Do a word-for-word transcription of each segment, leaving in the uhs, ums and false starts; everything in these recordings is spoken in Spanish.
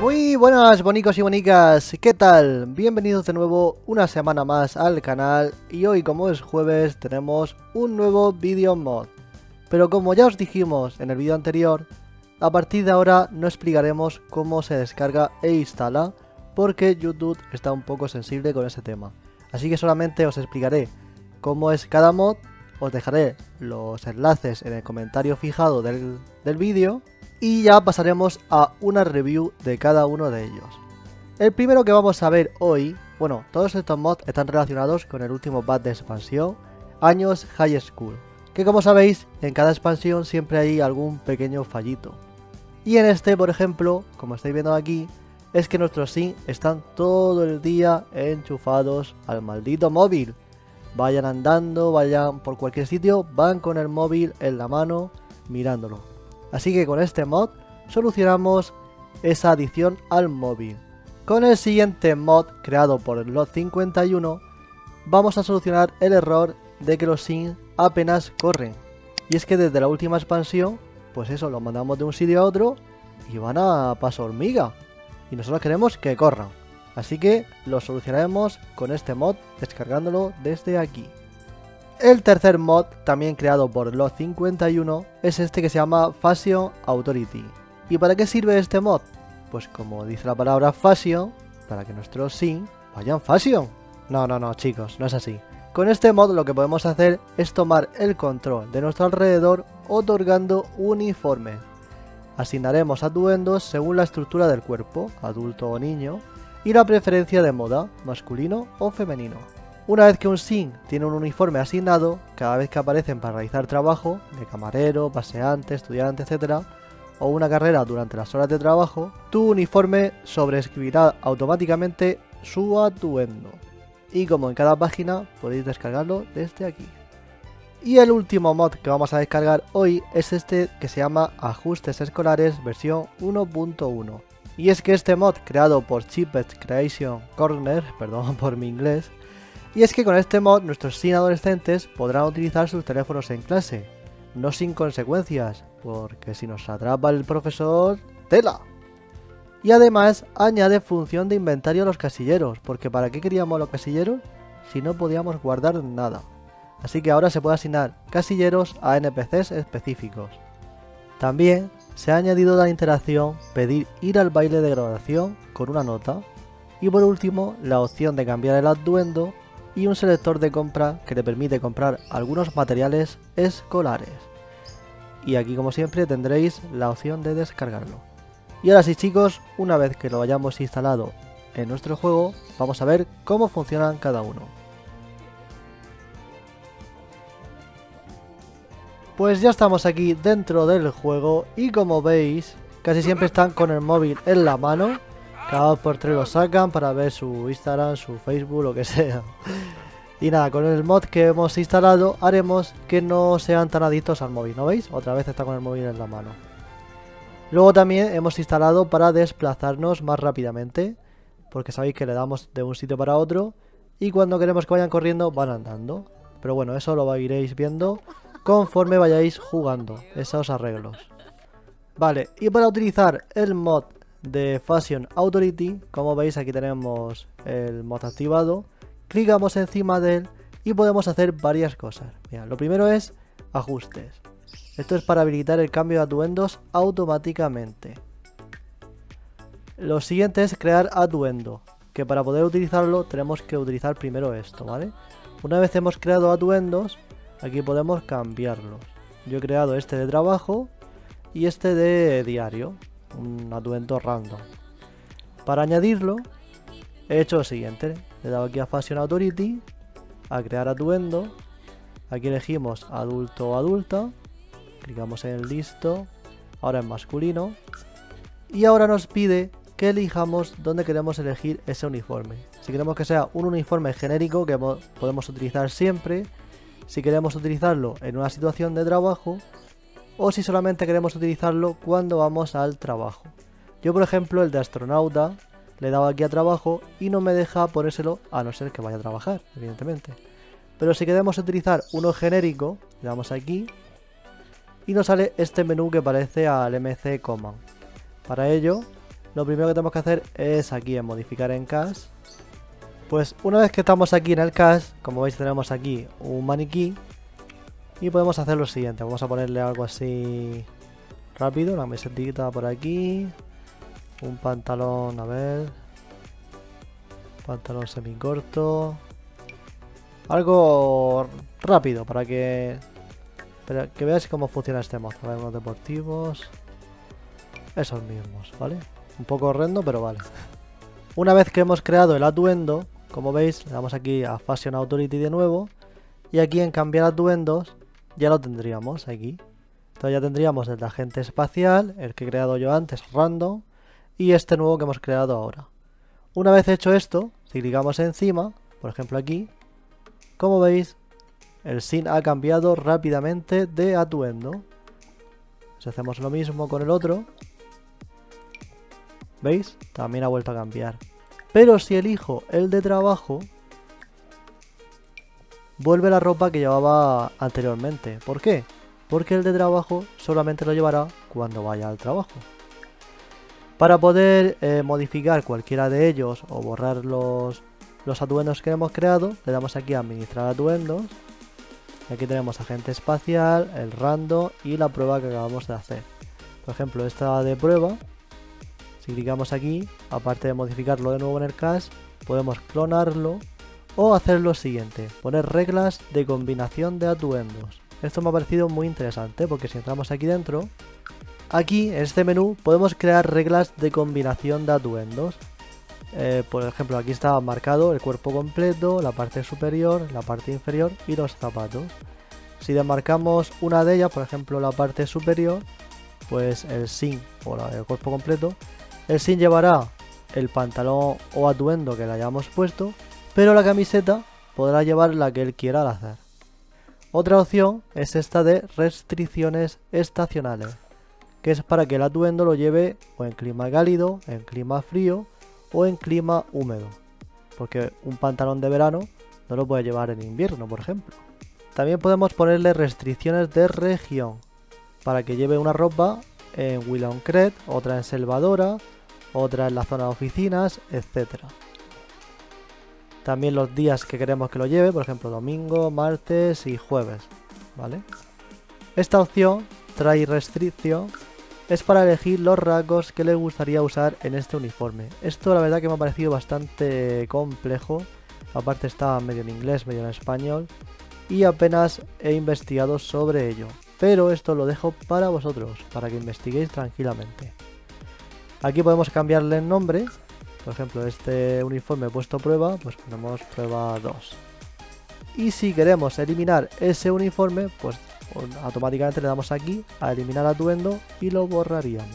Muy buenas, bonicos y bonicas, ¿qué tal? Bienvenidos de nuevo una semana más al canal y hoy, como es jueves, tenemos un nuevo video mod. Pero como ya os dijimos en el video anterior, a partir de ahora no explicaremos cómo se descarga e instala, porque YouTube está un poco sensible con ese tema. Así que solamente os explicaré cómo es cada mod, os dejaré los enlaces en el comentario fijado del, del vídeo. Y ya pasaremos a una review de cada uno de ellos. El primero que vamos a ver hoy, bueno, todos estos mods están relacionados con el último pack de expansión, Años High School, que como sabéis, en cada expansión siempre hay algún pequeño fallito. Y en este, por ejemplo, como estáis viendo aquí, es que nuestros sims están todo el día enchufados al maldito móvil. Vayan andando, vayan por cualquier sitio, van con el móvil en la mano mirándolo. Así que con este mod solucionamos esa adicción al móvil. Con el siguiente mod, creado por el L O T cincuenta y uno, vamos a solucionar el error de que los sims apenas corren. Y es que desde la última expansión, pues eso, los mandamos de un sitio a otro y van a paso hormiga. Y nosotros queremos que corran. Así que lo solucionaremos con este mod, descargándolo desde aquí. El tercer mod, también creado por L O T cincuenta y uno, es este que se llama Fashion Authority. ¿Y para qué sirve este mod? Pues como dice la palabra fashion, para que nuestros sims vayan fashion. No, no, no, chicos, no es así. Con este mod lo que podemos hacer es tomar el control de nuestro alrededor otorgando uniformes. Asignaremos atuendos según la estructura del cuerpo, adulto o niño, y la preferencia de moda, masculino o femenino. Una vez que un sim tiene un uniforme asignado, cada vez que aparecen para realizar trabajo, de camarero, paseante, estudiante, etcétera, o una carrera durante las horas de trabajo, tu uniforme sobreescribirá automáticamente su atuendo. Y como en cada página, podéis descargarlo desde aquí. Y el último mod que vamos a descargar hoy es este que se llama Ajustes Escolares versión uno punto uno. Y es que este mod, creado por Chipped Creation Corner, perdón por mi inglés, y es que con este mod nuestros sims adolescentes podrán utilizar sus teléfonos en clase, no sin consecuencias, porque si nos atrapa el profesor, ¡tela! Y además añade función de inventario a los casilleros, porque ¿para qué queríamos los casilleros si no podíamos guardar nada? Así que ahora se puede asignar casilleros a N P Cs específicos. También se ha añadido la interacción pedir ir al baile de graduación con una nota, y por último la opción de cambiar el atuendo y un selector de compra que te permite comprar algunos materiales escolares. Y aquí, como siempre, tendréis la opción de descargarlo. Y ahora sí, chicos, una vez que lo hayamos instalado en nuestro juego, vamos a ver cómo funcionan cada uno. Pues ya estamos aquí dentro del juego y como veis, casi siempre están con el móvil en la mano. Cada dos por tres lo sacan para ver su Instagram, su Facebook, lo que sea. Y nada, con el mod que hemos instalado haremos que no sean tan adictos al móvil, ¿no veis? Otra vez está con el móvil en la mano. Luego también hemos instalado para desplazarnos más rápidamente, porque sabéis que le damos de un sitio para otro y cuando queremos que vayan corriendo van andando. Pero bueno, eso lo iréis viendo conforme vayáis jugando, esos arreglos. Vale, y para utilizar el mod de Fashion Authority, como veis aquí tenemos el mod activado, clicamos encima de él y podemos hacer varias cosas. Mira, lo primero es ajustes, esto es para habilitar el cambio de atuendos automáticamente. Lo siguiente es crear atuendo, que para poder utilizarlo tenemos que utilizar primero esto, ¿vale? Una vez hemos creado atuendos, aquí podemos cambiarlos. Yo he creado este de trabajo y este de diario, un atuendo random. Para añadirlo he hecho lo siguiente: le dado aquí a Fashion Authority, a crear atuendo, aquí elegimos adulto o adulta, clicamos en listo, ahora en masculino, y ahora nos pide que elijamos dónde queremos elegir ese uniforme. Si queremos que sea un uniforme genérico que podemos utilizar siempre, si queremos utilizarlo en una situación de trabajo, o si solamente queremos utilizarlo cuando vamos al trabajo. Yo, por ejemplo, el de astronauta, le he dado aquí a trabajo y no me deja ponérselo a no ser que vaya a trabajar, evidentemente. Pero si queremos utilizar uno genérico, le damos aquí y nos sale este menú que parece al M C Command. Para ello, lo primero que tenemos que hacer es aquí en modificar en cache. Pues una vez que estamos aquí en el cache, como veis tenemos aquí un maniquí y podemos hacer lo siguiente. Vamos a ponerle algo así rápido, una mesetita por aquí, un pantalón, a ver, pantalón semicorto, algo rápido para que, para que veáis cómo funciona este mod. A ver, unos deportivos, esos mismos, ¿vale? Un poco horrendo, pero vale. Una vez que hemos creado el atuendo, como veis, le damos aquí a Fashion Authority de nuevo y aquí en cambiar atuendos ya lo tendríamos aquí. Entonces ya tendríamos el de agente espacial, el que he creado yo antes, random, y este nuevo que hemos creado ahora. Una vez hecho esto, si clicamos encima, por ejemplo aquí, como veis, el scene ha cambiado rápidamente de atuendo. Si hacemos lo mismo con el otro, ¿veis? También ha vuelto a cambiar. Pero si elijo el de trabajo, vuelve la ropa que llevaba anteriormente. ¿Por qué? Porque el de trabajo solamente lo llevará cuando vaya al trabajo. Para poder eh, modificar cualquiera de ellos o borrar los, los atuendos que hemos creado, le damos aquí a administrar atuendos. Y aquí tenemos agente espacial, el random y la prueba que acabamos de hacer. Por ejemplo, esta de prueba, si clicamos aquí, aparte de modificarlo de nuevo en el cache, podemos clonarlo o hacer lo siguiente, poner reglas de combinación de atuendos. Esto me ha parecido muy interesante porque si entramos aquí dentro, aquí en este menú podemos crear reglas de combinación de atuendos. Eh, por ejemplo, aquí está marcado el cuerpo completo, la parte superior, la parte inferior y los zapatos. Si demarcamos una de ellas, por ejemplo la parte superior, pues el sin o la, el cuerpo completo, el sin llevará el pantalón o atuendo que le hayamos puesto, pero la camiseta podrá llevar la que él quiera al azar. Otra opción es esta de restricciones estacionales, que es para que el atuendo lo lleve o en clima cálido, en clima frío o en clima húmedo, porque un pantalón de verano no lo puede llevar en invierno, por ejemplo. También podemos ponerle restricciones de región, para que lleve una ropa en Willoncret, otra en Salvadora, otra en la zona de oficinas, etcétera. También los días que queremos que lo lleve, por ejemplo domingo, martes y jueves, ¿vale? Esta opción, Try Restriction, es para elegir los rasgos que le gustaría usar en este uniforme. Esto la verdad que me ha parecido bastante complejo, aparte está medio en inglés, medio en español, y apenas he investigado sobre ello. Pero esto lo dejo para vosotros, para que investiguéis tranquilamente. Aquí podemos cambiarle el nombre. Por ejemplo, este uniforme he puesto prueba, pues ponemos prueba dos. Y si queremos eliminar ese uniforme, pues automáticamente le damos aquí a eliminar atuendo y lo borraríamos.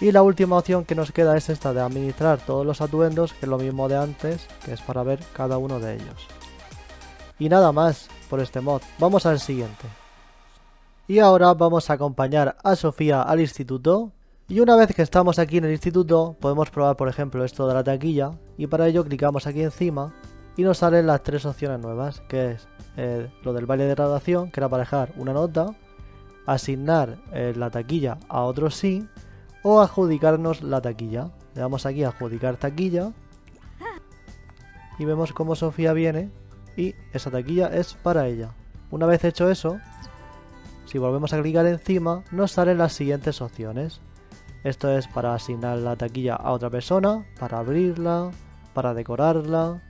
Y la última opción que nos queda es esta de administrar todos los atuendos, que es lo mismo de antes, que es para ver cada uno de ellos. Y nada más por este mod. Vamos al siguiente. Y ahora vamos a acompañar a Sofía al instituto. Y una vez que estamos aquí en el instituto, podemos probar por ejemplo esto de la taquilla. Y para ello clicamos aquí encima y nos salen las tres opciones nuevas, que es eh, lo del baile de graduación, que era para dejar una nota, asignar eh, la taquilla a otro sí, o adjudicarnos la taquilla. Le damos aquí a adjudicar taquilla y vemos cómo Sofía viene y esa taquilla es para ella. Una vez hecho eso, si volvemos a clicar encima, nos salen las siguientes opciones. Esto es para asignar la taquilla a otra persona, para abrirla, para decorarla,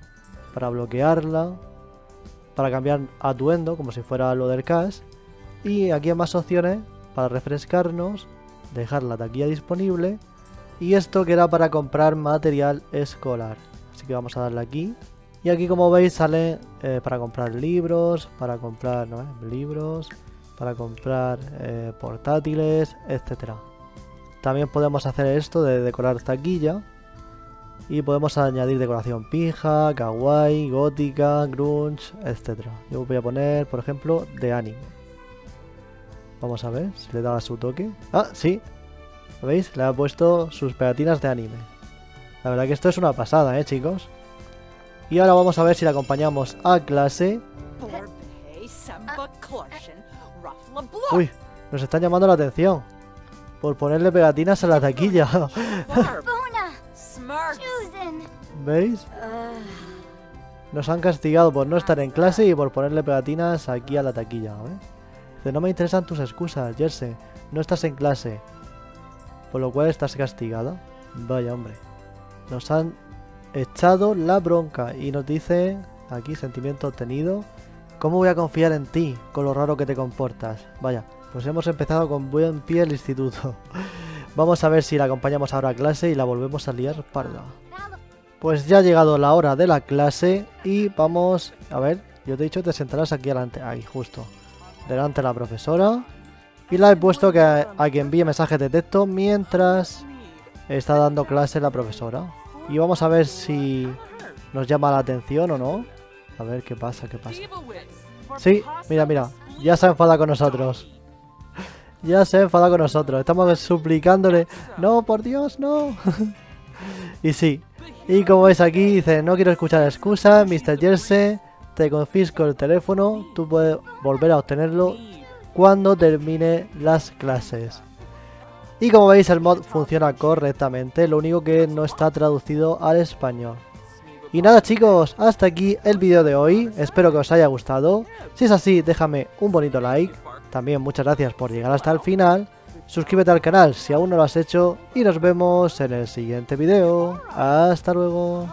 para bloquearla, para cambiar atuendo, como si fuera lo del cache. Y aquí hay más opciones para refrescarnos, dejar la taquilla disponible. Y esto que era para comprar material escolar. Así que vamos a darle aquí. Y aquí como veis sale eh, para comprar libros, para comprar ¿no, eh? libros... para comprar eh, portátiles, etcétera. También podemos hacer esto de decorar taquilla y podemos añadir decoración pija, kawaii, gótica, grunge, etcétera. Yo voy a poner, por ejemplo, de anime. Vamos a ver si le da su toque. ¡Ah, sí! ¿Veis? Le ha puesto sus pegatinas de anime. La verdad que esto es una pasada, ¿eh, chicos? Y ahora vamos a ver si le acompañamos a clase. Uy, nos están llamando la atención. por ponerle pegatinas a la taquilla. ¿Veis? Nos han castigado por no estar en clase y por ponerle pegatinas aquí a la taquilla, ¿eh? Dice, no me interesan tus excusas, Jersey. No estás en clase, por lo cual estás castigada. Vaya, hombre. Nos han echado la bronca y nos dice aquí, sentimiento obtenido. ¿Cómo voy a confiar en ti con lo raro que te comportas? Vaya, pues hemos empezado con buen pie el instituto. Vamos a ver si la acompañamos ahora a clase y la volvemos a liar parda. Pues ya ha llegado la hora de la clase y vamos... A ver, yo te he dicho, te sentarás aquí delante, ahí justo, delante de la profesora. Y la he puesto que a, a que envíe mensajes de texto mientras está dando clase la profesora. Y vamos a ver si nos llama la atención o no. A ver qué pasa, qué pasa. Sí, mira, mira, ya se enfada con nosotros. Ya se enfada con nosotros. Estamos suplicándole, no, por Dios, no. Y sí. Y como ves aquí, dice, no quiero escuchar excusas, mister Jersey, te confisco el teléfono, tú puedes volver a obtenerlo cuando termine las clases. Y como veis, el mod funciona correctamente, lo único que no está traducido al español. Y nada, chicos, hasta aquí el vídeo de hoy, espero que os haya gustado, si es así déjame un bonito like, también muchas gracias por llegar hasta el final. Suscríbete al canal si aún no lo has hecho y nos vemos en el siguiente video. Hasta luego.